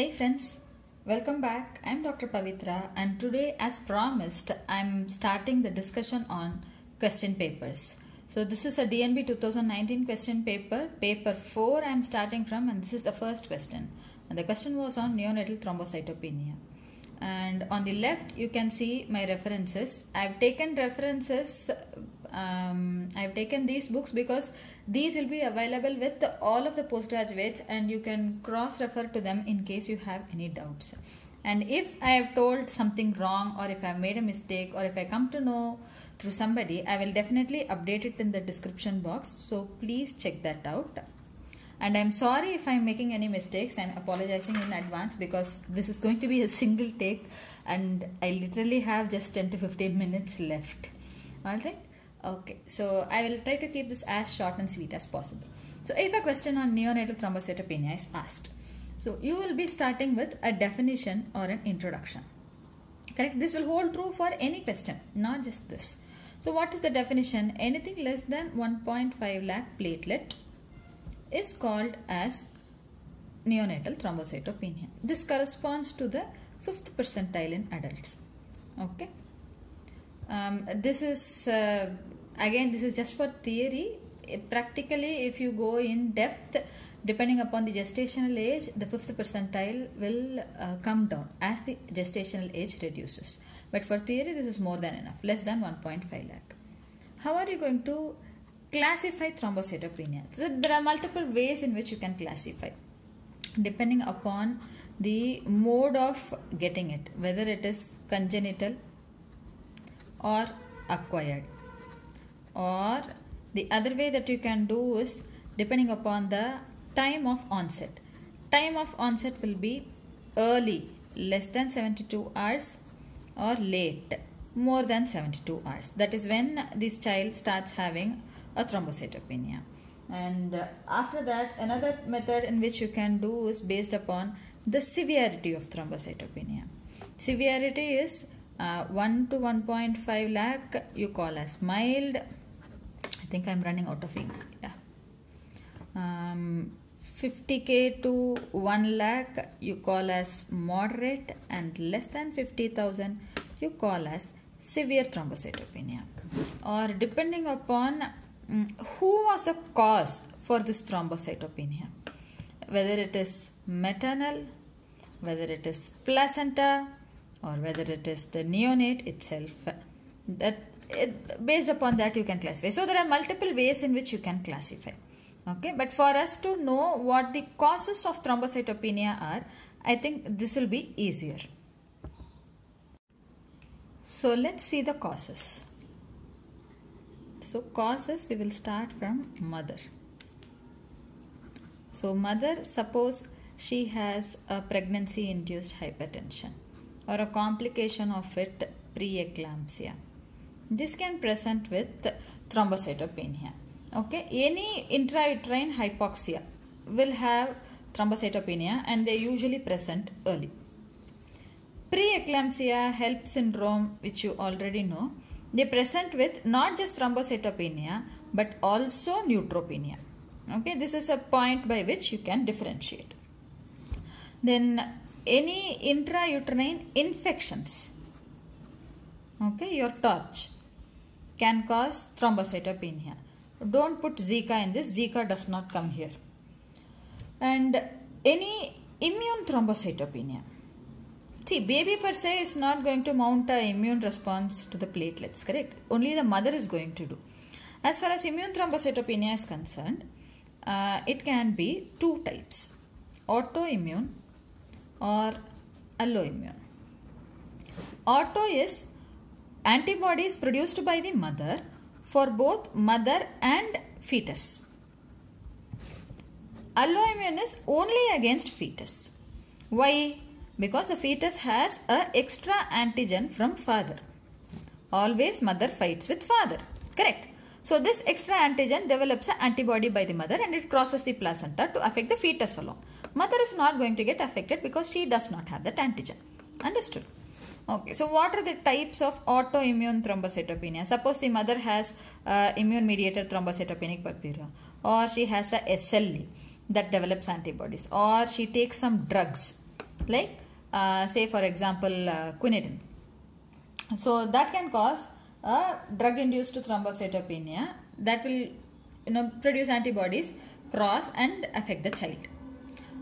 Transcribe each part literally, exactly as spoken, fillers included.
Hey friends, welcome back. I am Doctor Pavitra and today, as promised, I am starting the discussion on question papers. So this is a D N B two thousand nineteen question paper, paper four I am starting from, and this is the first question. And the question was on neonatal thrombocytopenia. And on the left you can see my references. I have taken references, um, I have taken these books because these will be available with all of the postgraduates and you can cross refer to them in case you have any doubts. And if I have told something wrong or if I have made a mistake or if I come to know through somebody, I will definitely update it in the description box. So please check that out. And I'm sorry if I'm making any mistakes. I'm apologizing in advance because this is going to be a single take and I literally have just ten to fifteen minutes left. Alright? Okay. So I will try to keep this as short and sweet as possible. So if a question on neonatal thrombocytopenia is asked, so you will be starting with a definition or an introduction. Correct? This will hold true for any question, not just this. So what is the definition? Anything less than one point five lakh platelet is called as neonatal thrombocytopenia. This corresponds to the fifth percentile in adults. Okay. Um, this is uh, again this is just for theory. It, practically, if you go in depth, depending upon the gestational age, the fifth percentile will uh, come down as the gestational age reduces. But for theory, this is more than enough, less than one point five lakh. How are you going to classify thrombocytopenia? So there are multiple ways in which you can classify depending upon the mode of getting it, whether it is congenital or acquired. Or the other way that you can do is depending upon the time of onset. Time of onset will be early, less than seventy-two hours, or late, more than seventy-two hours. That is when this child starts having a thrombocytopenia. And uh, after that, another method in which you can do is based upon the severity of thrombocytopenia. Severity is uh, one to one point five lakh you call as mild. I think I'm running out of ink. Yeah. um, fifty K to one lakh you call as moderate, and less than fifty thousand you call as severe thrombocytopenia. Or depending upon who was the cause for this thrombocytopenia, whether it is maternal, whether it is placenta, or whether it is the neonate itself, that it, based upon that you can classify. So there are multiple ways in which you can classify. Okay, but for us to know what the causes of thrombocytopenia are, I think this will be easier. So let's see the causes. So causes, we will start from mother. So mother, suppose she has a pregnancy induced hypertension or a complication of it, preeclampsia. This can present with thrombocytopenia. Okay, any intrauterine hypoxia will have thrombocytopenia and they usually present early. Preeclampsia, HELP syndrome, which you already know, they present with not just thrombocytopenia but also neutropenia. Okay, this is a point by which you can differentiate. Then any intrauterine infections, okay, your TORCH can cause thrombocytopenia. Don't put Zika in this, Zika does not come here. And any immune thrombocytopenia. See, baby per se is not going to mount an immune response to the platelets, correct? Only the mother is going to do. As far as immune thrombocytopenia is concerned, uh, it can be two types, autoimmune or alloimmune. Auto is antibodies produced by the mother for both mother and fetus. Alloimmune is only against fetus. Why? Because the fetus has a extra antigen from father. Always mother fights with father. Correct. So this extra antigen develops an antibody by the mother and it crosses the placenta to affect the fetus alone. Mother is not going to get affected because she does not have that antigen. Understood? Okay. So what are the types of autoimmune thrombocytopenia? Suppose the mother has uh, immune-mediated thrombocytopenic purpura, or she has a S L E that develops antibodies, or she takes some drugs like uh, say for example uh, quinidine. So that can cause a drug induced thrombocytopenia that will you know produce antibodies, cross and affect the child.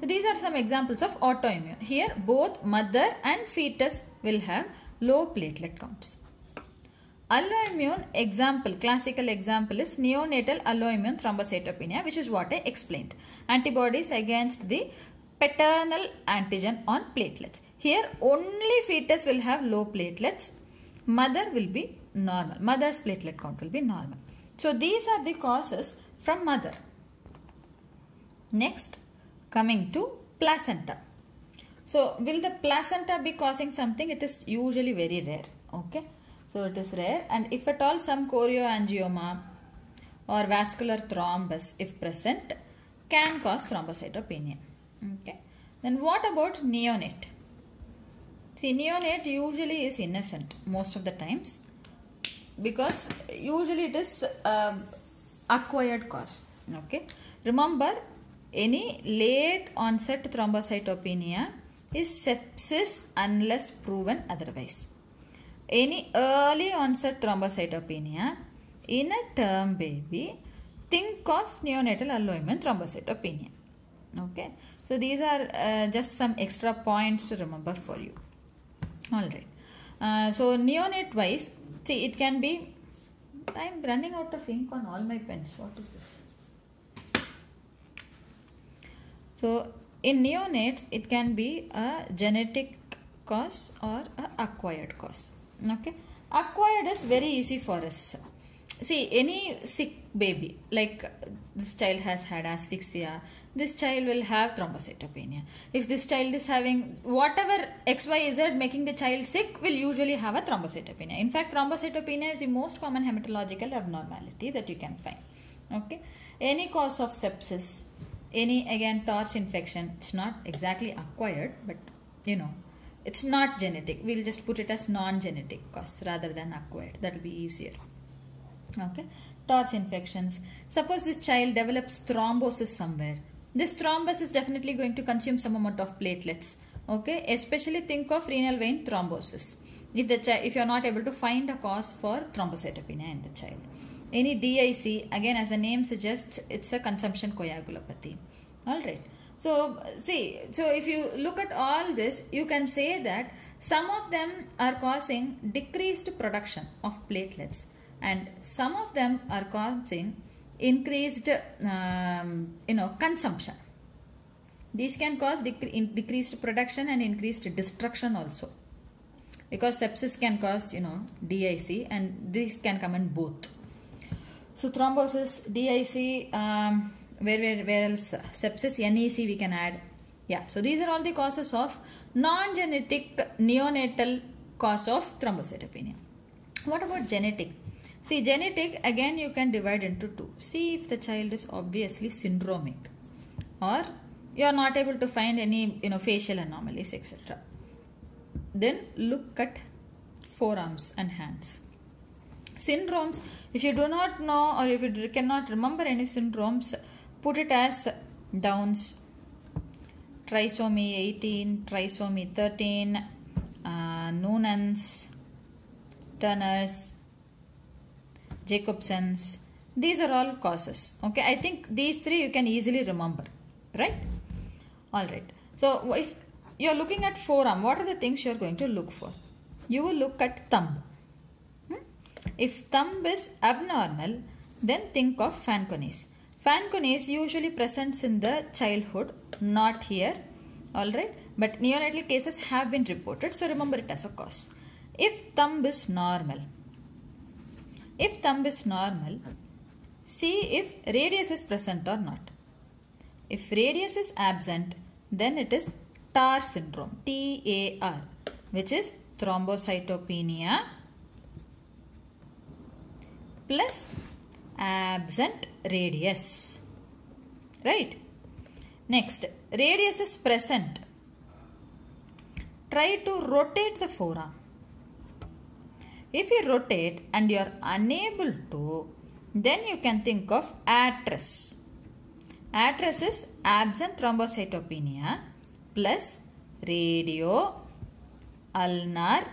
So these are some examples of autoimmune. Here both mother and fetus will have low platelet counts. Alloimmune example, classical example is neonatal alloimmune thrombocytopenia, which is what I explained. Antibodies against the paternal antigen on platelets. Here only fetus will have low platelets. Mother will be normal. Mother's platelet count will be normal. So these are the causes from mother. Next, coming to placenta. So will the placenta be causing something? It is usually very rare. Okay. So it is rare, and if at all some chorioangioma or vascular thrombus if present can cause thrombocytopenia. Okay. Then what about neonate? See, neonate usually is innocent most of the times because usually it is uh, acquired cause. Okay. Remember, any late onset thrombocytopenia is sepsis unless proven otherwise. Any early onset thrombocytopenia in a term baby, think of neonatal alloimmune thrombocytopenia. Okay. So these are uh, just some extra points to remember for you. Alright. Uh, so neonate wise, see it can be, I am running out of ink on all my pens. What is this? So in neonates, it can be a genetic cause or an acquired cause. Okay. Acquired is very easy for us. See, any sick baby, like this child has had asphyxia, this child will have thrombocytopenia. If this child is having whatever X Y Z making the child sick, will usually have a thrombocytopenia. In fact, thrombocytopenia is the most common hematological abnormality that you can find. Okay. Any cause of sepsis, any again TORCH infection, it's not exactly acquired, but you know, it's not genetic. We'll just put it as non-genetic cause rather than acquired. That will be easier. Okay. TORCH infections. Suppose this child develops thrombosis somewhere. This thrombus is definitely going to consume some amount of platelets. Okay. Especially think of renal vein thrombosis. If the child, if you are not able to find a cause for thrombocytopenia in the child. Any D I C, again as the name suggests, it's a consumption coagulopathy. All right. So, see, so if you look at all this, you can say that some of them are causing decreased production of platelets and some of them are causing increased, um, you know, consumption. These can cause dec- decreased production and increased destruction also, because sepsis can cause, you know, D I C, and these can come in both. So thrombosis, D I C, um, where, where, where else? Sepsis, N E C we can add. Yeah, so these are all the causes of non-genetic neonatal cause of thrombocytopenia. What about genetic? See, genetic again you can divide into two. See if the child is obviously syndromic or you are not able to find any, you know, facial anomalies, et cetera. Then look at forearms and hands. Syndromes, if you do not know or if you cannot remember any syndromes, put it as Downs, trisomy eighteen, trisomy thirteen, uh, Noonan's, Turner's, Jacobson's. These are all causes. Okay, I think these three you can easily remember, right? All right. So if you are looking at forearm, what are the things you are going to look for? You will look at thumb. If thumb is abnormal, then think of Fanconi's. Fanconi's usually presents in the childhood, not here, alright, but neonatal cases have been reported, so remember it as a cause. If thumb is normal, if thumb is normal, see if radius is present or not. If radius is absent, then it is TAR syndrome, T A R, which is thrombocytopenia plus absent radius, right? Next, radius is present. Try to rotate the forearm. If you rotate and you are unable to, then you can think of atris. Atris is absent thrombocytopenia plus radio ulnar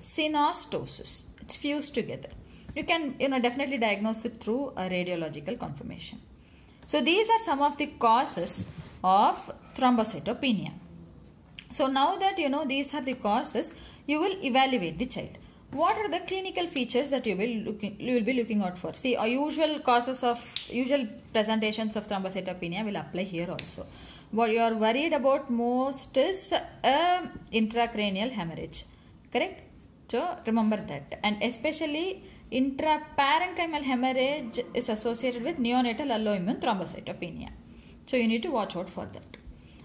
synostosis. It's fused together. You can you know definitely diagnose it through a radiological confirmation. So these are some of the causes of thrombocytopenia. So now that you know these are the causes, you will evaluate the child. What are the clinical features that you will looking you will be looking out for? See, our usual causes of usual presentations of thrombocytopenia will apply here also. What you are worried about most is uh, intracranial hemorrhage, correct? So remember that, and especially intraparenchymal hemorrhage is associated with neonatal alloimmune thrombocytopenia. So you need to watch out for that.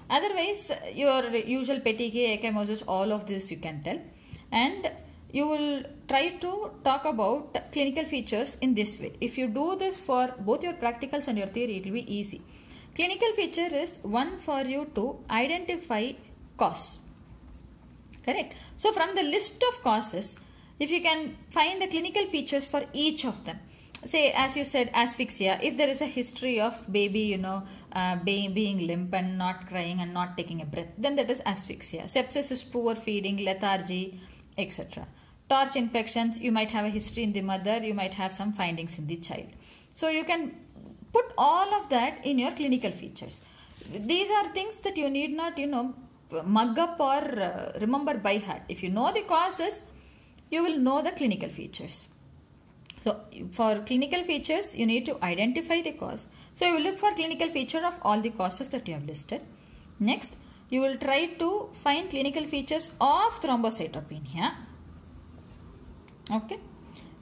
Otherwise, your usual petechiae, ecchymosis, all of this you can tell, and you will try to talk about clinical features in this way. If you do this for both your practicals and your theory, it will be easy. Clinical feature is one for you to identify cause, correct? So from the list of causes, if you can find the clinical features for each of them. Say, as you said, asphyxia, if there is a history of baby, you know, uh, being, being limp and not crying and not taking a breath, then that is asphyxia. Sepsis is poor feeding, lethargy, et cetera. Torch infections, you might have a history in the mother, you might have some findings in the child. So you can put all of that in your clinical features. These are things that you need not, you know, mug up or uh, remember by heart. If you know the causes, you will know the clinical features. So for clinical features, you need to identify the cause. So you will look for clinical feature of all the causes that you have listed. Next, you will try to find clinical features of thrombocytopenia. Okay.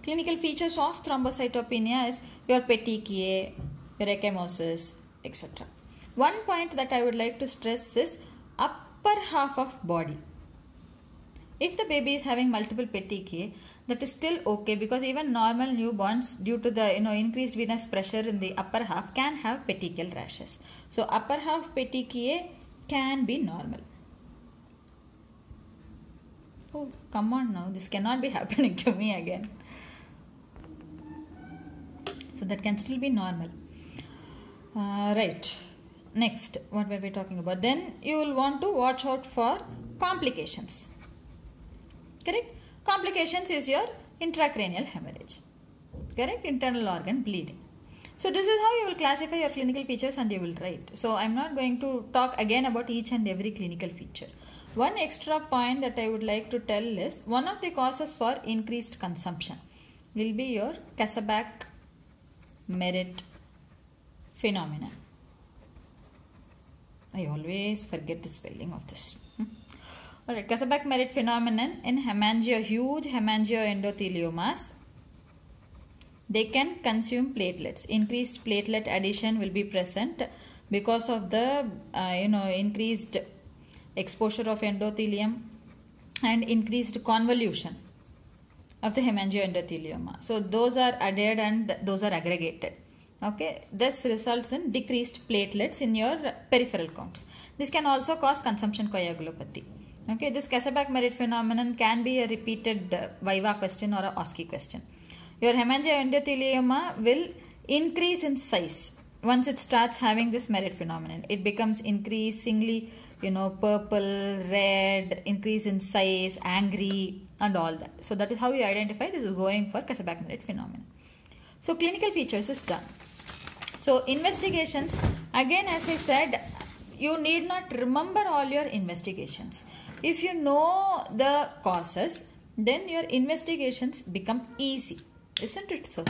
Clinical features of thrombocytopenia is your petechiae, your ecchymosis, et cetera. One point that I would like to stress is upper half of body. If the baby is having multiple petechiae, that is still okay, because even normal newborns, due to the you know increased venous pressure in the upper half, can have petechial rashes. So upper half petechiae can be normal. Oh, come on now, this cannot be happening to me again. So that can still be normal. Uh, right. Next, what were we talking about? Then you will want to watch out for complications. Correct? Complications is your intracranial hemorrhage, correct? Internal organ bleeding. So this is how you will classify your clinical features and you will write. So I'm not going to talk again about each and every clinical feature. One extra point that I would like to tell is one of the causes for increased consumption will be your Kasabach-Merritt phenomenon. I always forget the spelling of this. Alright, Kasabach-Merritt phenomenon in hemangio, huge hemangioendotheliomas. They can consume platelets. Increased platelet addition will be present because of the uh, you know increased exposure of endothelium and increased convolution of the hemangioendothelioma. So those are adhered and those are aggregated. Okay, this results in decreased platelets in your peripheral counts. This can also cause consumption coagulopathy. Okay, this Kasabach-Merritt phenomenon can be a repeated uh, viva question or a O S C E question. Your hemangioendothelioma will increase in size once it starts having this Merritt phenomenon. It becomes increasingly, you know, purple, red, increase in size, angry, and all that. So that is how you identify this is going for Kasabach-Merritt phenomenon. So clinical features is done. So investigations, again as I said, you need not remember all your investigations. If you know the causes, then your investigations become easy. Isn't it so?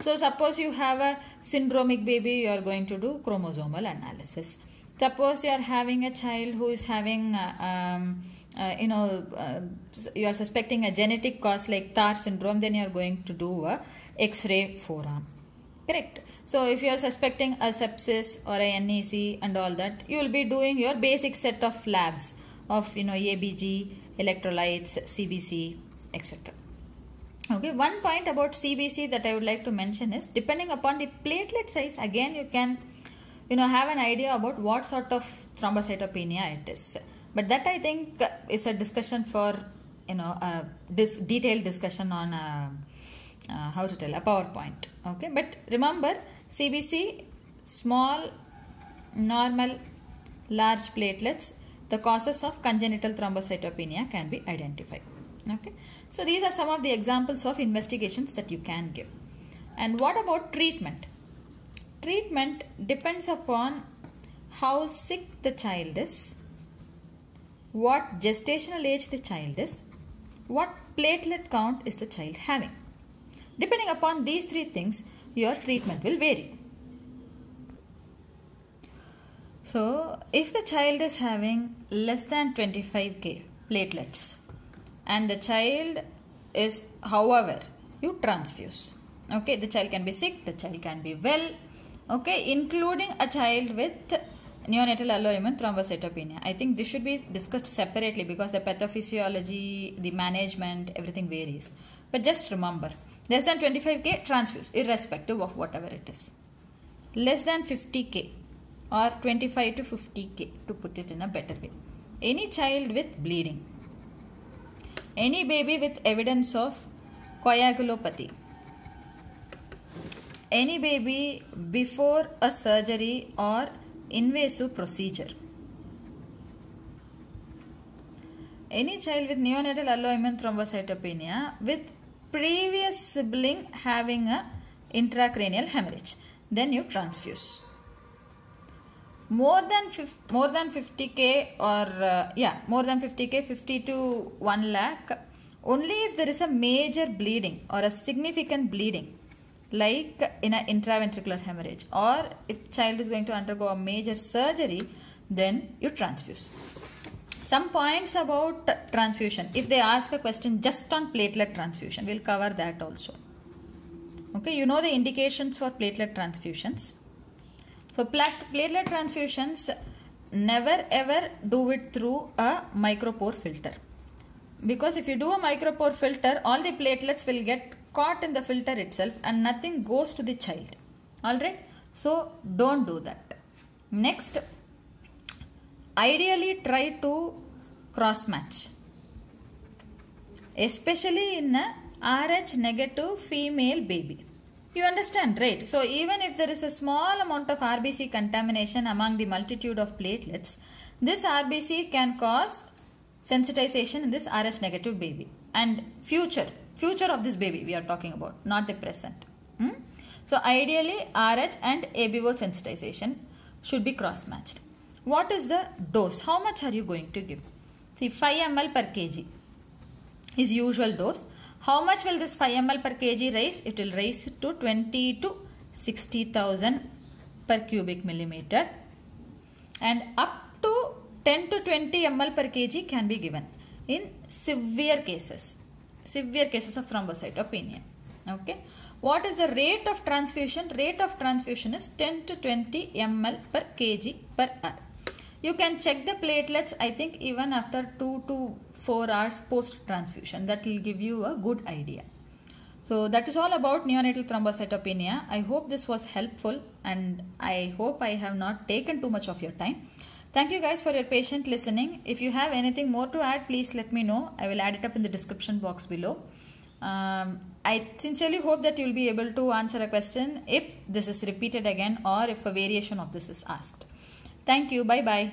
So suppose you have a syndromic baby, you are going to do chromosomal analysis. Suppose you are having a child who is having, uh, um, uh, you know, uh, you are suspecting a genetic cause like TAR syndrome, then you are going to do a X-ray forearm. Correct. So if you are suspecting a sepsis or a N E C and all that, you will be doing your basic set of labs of, you know, A B G, electrolytes, C B C, et cetera. Okay, one point about C B C that I would like to mention is, depending upon the platelet size, again you can, you know, have an idea about what sort of thrombocytopenia it is. But that I think is a discussion for, you know, a dis detailed discussion on a, uh, how to tell, a PowerPoint. Okay, but remember, C B C, small, normal, large platelets, the causes of congenital thrombocytopenia can be identified. Okay, so these are some of the examples of investigations that you can give. And what about treatment? Treatment depends upon how sick the child is, what gestational age the child is, what platelet count is the child having. Depending upon these three things, your treatment will vary. So, if the child is having less than twenty-five K platelets and the child is, however, you transfuse. Okay, the child can be sick, the child can be well. Okay, including a child with neonatal alloimmune thrombocytopenia. I think this should be discussed separately because the pathophysiology, the management, everything varies. But just remember, less than twenty-five K transfuse, irrespective of whatever it is. Less than fifty K. Or twenty-five to fifty K, to put it in a better way. Any child with bleeding, any baby with evidence of coagulopathy, any baby before a surgery or invasive procedure, any child with neonatal alloimmune thrombocytopenia with previous sibling having an intracranial hemorrhage, then you transfuse. More than more than fifty K or uh, yeah, more than fifty K, fifty to one lakh. Only if there is a major bleeding or a significant bleeding, like in an intraventricular hemorrhage, or if the child is going to undergo a major surgery, then you transfuse. Some points about transfusion. If they ask a question just on platelet transfusion, we'll cover that also. Okay, you know the indications for platelet transfusions. So platelet transfusions, never ever do it through a micropore filter. Because if you do a micropore filter, all the platelets will get caught in the filter itself and nothing goes to the child. Alright, so don't do that. Next, ideally try to cross match. Especially in a Rh negative female baby. You understand, right? So even if there is a small amount of R B C contamination among the multitude of platelets, this R B C can cause sensitization in this Rh negative baby. And future, future of this baby we are talking about, not the present. Hmm? So ideally Rh and A B O sensitization should be cross-matched. What is the dose? How much are you going to give? See, five milliliters per kilogram is usual dose. How much will this five milliliters per kilogram rise? It will rise to twenty to sixty thousand per cubic millimeter, and up to ten to twenty milliliters per kilogram can be given in severe cases, severe cases of thrombocytopenia. Okay. What is the rate of transfusion? Rate of transfusion is ten to twenty milliliters per kilogram per hour. You can check the platelets, I think, even after two to four hours post transfusion. That will give you a good idea. So that is all about neonatal thrombocytopenia. I hope this was helpful, and I hope I have not taken too much of your time. Thank you guys for your patient listening. If you have anything more to add, please let me know. I will add it up in the description box below. Um, I sincerely hope that you will be able to answer a question if this is repeated again or if a variation of this is asked. Thank you. Bye-bye.